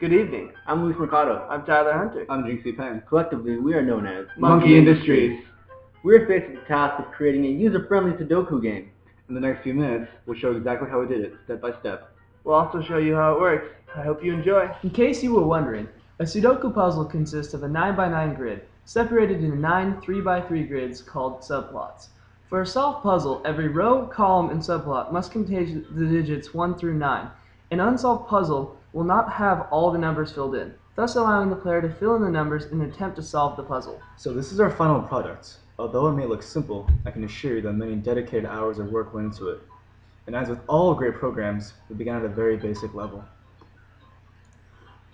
Good evening. I'm Luis Mercado. I'm Tyler Hunter. I'm Jing-Xi Peng. Collectively, we are known as Munkee Industries. We're faced with the task of creating a user-friendly Sudoku game. In the next few minutes, we'll show exactly how we did it, step by step. We'll also show you how it works. I hope you enjoy. In case you were wondering, a Sudoku puzzle consists of a 9x9 grid, separated into 9 3x3 grids called subplots. For a solved puzzle, every row, column, and subplot must contain the digits 1 through 9. An unsolved puzzle will not have all the numbers filled in, thus allowing the player to fill in the numbers in an attempt to solve the puzzle. So this is our final product. Although it may look simple, I can assure you that many dedicated hours of work went into it. And as with all great programs, we began at a very basic level.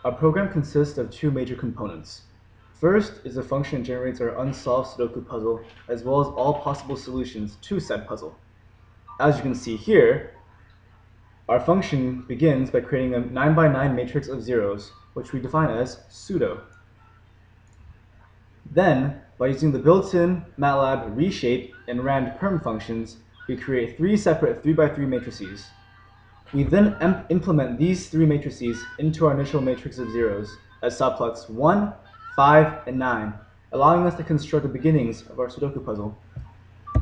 Our program consists of two major components. First is a function that generates our unsolved Sudoku puzzle, as well as all possible solutions to said puzzle. As you can see here, our function begins by creating a 9x9 matrix of zeros, which we define as pseudo. Then, by using the built-in MATLAB reshape and rand-perm functions, we create three separate 3x3 matrices. We then implement these three matrices into our initial matrix of zeros as subplots 1, 5, and 9, allowing us to construct the beginnings of our Sudoku puzzle.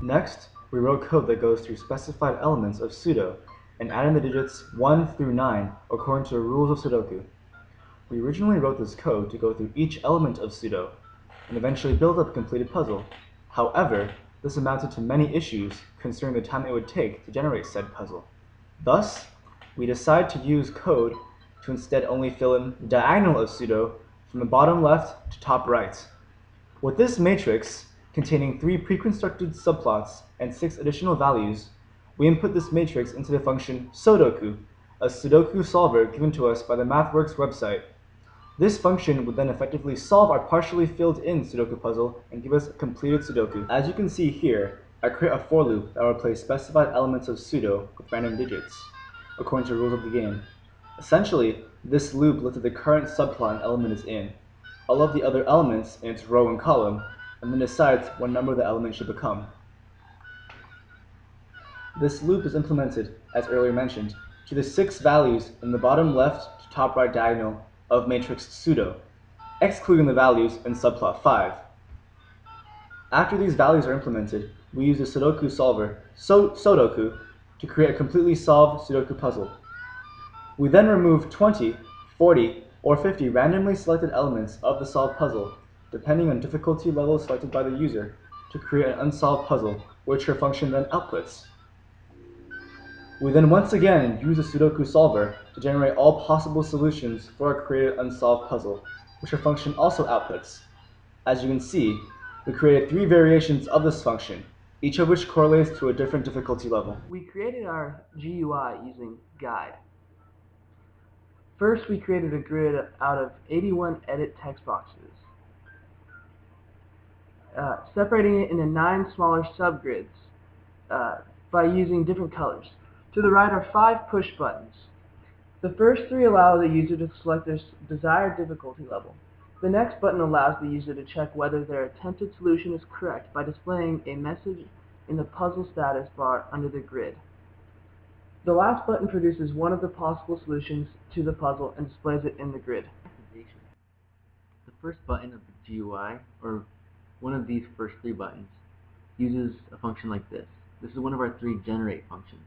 Next, we wrote code that goes through specified elements of pseudo and add in the digits 1 through 9 according to the rules of Sudoku. We originally wrote this code to go through each element of pseudo and eventually build up a completed puzzle. However, this amounted to many issues concerning the time it would take to generate said puzzle. Thus, we decided to use code to instead only fill in the diagonal of pseudo from the bottom left to top right. With this matrix, containing three pre-constructed subplots and 6 additional values, we input this matrix into the function Sudoku, a Sudoku solver given to us by the MathWorks website. This function would then effectively solve our partially filled-in Sudoku puzzle and give us a completed Sudoku. As you can see here, I create a for loop that will replace specified elements of pseudo with random digits, according to the rules of the game. Essentially, this loop looks at the current subplot an element is in, all of the other elements in its row and column, and then decides what number the element should become. This loop is implemented, as earlier mentioned, to the 6 values in the bottom left to top right diagonal of matrix pseudo, excluding the values in subplot 5. After these values are implemented, we use the Sudoku solver, Sudoku, to create a completely solved Sudoku puzzle. We then remove 20, 40, or 50 randomly selected elements of the solved puzzle, depending on difficulty level selected by the user, to create an unsolved puzzle, which her function then outputs. We then once again use the Sudoku solver to generate all possible solutions for our created unsolved puzzle, which her function also outputs. As you can see, we created 3 variations of this function, each of which correlates to a different difficulty level. We created our GUI using Guide. First, we created a grid out of 81 edit text boxes, separating it into 9 smaller subgrids by using different colors. To the right are 5 push buttons. The first 3 allow the user to select their desired difficulty level. The next button allows the user to check whether their attempted solution is correct by displaying a message in the puzzle status bar under the grid. The last button produces one of the possible solutions to the puzzle and displays it in the grid. The first button of the GUI, or one of these first 3 buttons, uses a function like this. This is one of our 3 generate functions.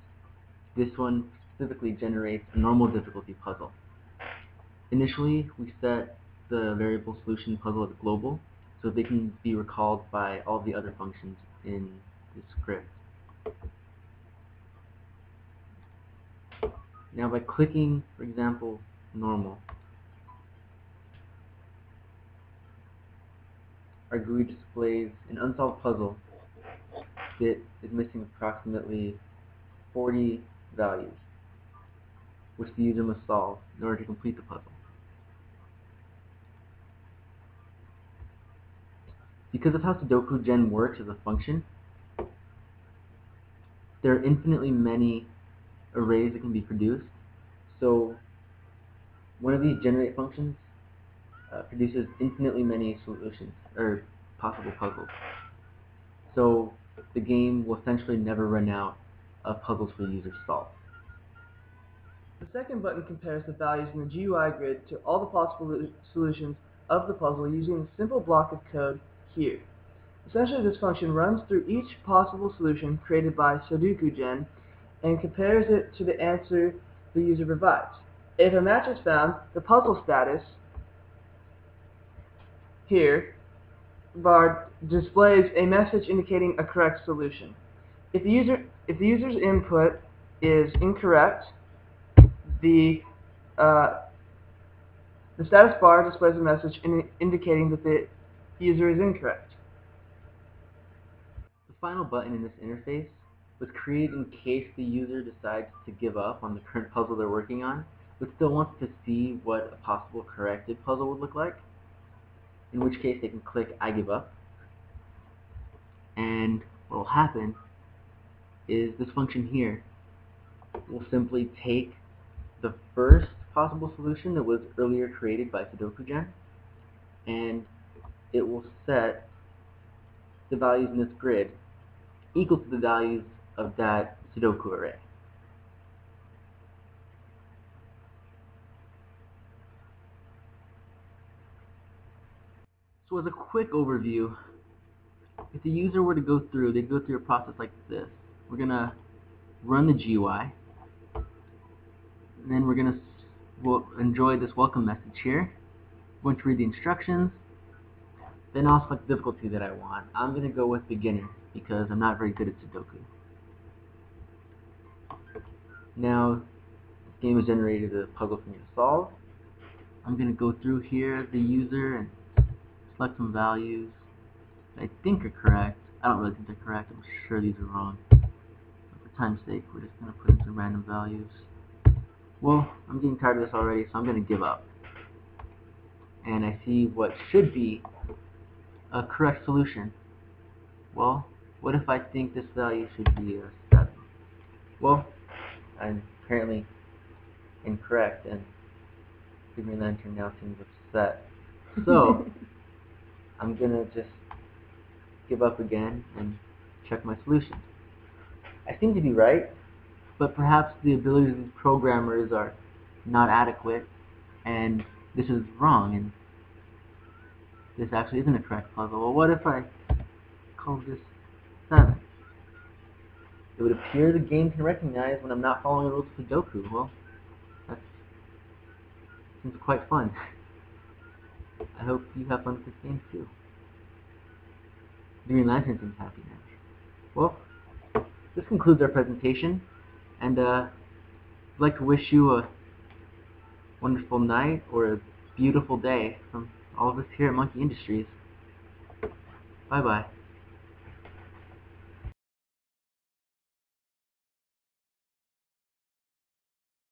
This one specifically generates a normal difficulty puzzle. Initially, we set the variable solution puzzle as global, so they can be recalled by all the other functions in the script. Now by clicking, for example, normal, our GUI displays an unsolved puzzle that is missing approximately 40 values, which the user must solve in order to complete the puzzle. Because of how SudokuGen works as a function, there are infinitely many arrays that can be produced, so one of these generate functions produces infinitely many solutions, or possible puzzles. So the game will essentially never run out of puzzles for the user to solve. The second button compares the values in the GUI grid to all the possible solutions of the puzzle using a simple block of code here. Essentially, this function runs through each possible solution created by SudokuGen and compares it to the answer the user provides. If a match is found, the puzzle status here bar displays a message indicating a correct solution. If the user's input is incorrect, the status bar displays a message indicating that the user is incorrect. The final button in this interface was created in case the user decides to give up on the current puzzle they're working on, but still wants to see what a possible corrected puzzle would look like, in which case they can click I give up. And what will happen is this function here will simply take the first possible solution that was earlier created by SudokuGen, and it will set the values in this grid equal to the values of that Sudoku array. So as a quick overview, if the user were to go through, they'd go through a process like this. We're going to run the GUI, and then we're going to enjoy this welcome message here. I'm going to read the instructions, then I'll select the difficulty that I want. I'm going to go with beginner because I'm not very good at Sudoku. Now, this game has generated a puzzle for me to solve. I'm going to go through here, the user, and select some values that I think are correct. I don't really think they're correct. I'm sure these are wrong. But for time's sake, we're just going to put in some random values. Well, I'm getting tired of this already, so I'm going to give up. And I see what should be a correct solution. Well, what if I think this value should be a 7? Well, I'm apparently incorrect, and the Green Lantern now seems upset. So, I'm going to just give up again and check my solution. I seem to be right, but perhaps the abilities of these programmers are not adequate, and this is wrong, and this actually isn't a correct puzzle. Well, what if I call this 7? It would appear the game can recognize when I'm not following the rules of Sudoku. Well, that seems quite fun. I hope you have fun with this game too. The Green Lantern seems happy now. Well, this concludes our presentation, and I'd like to wish you a wonderful night or a beautiful day from all of us here at Munkee Industries. Bye-bye.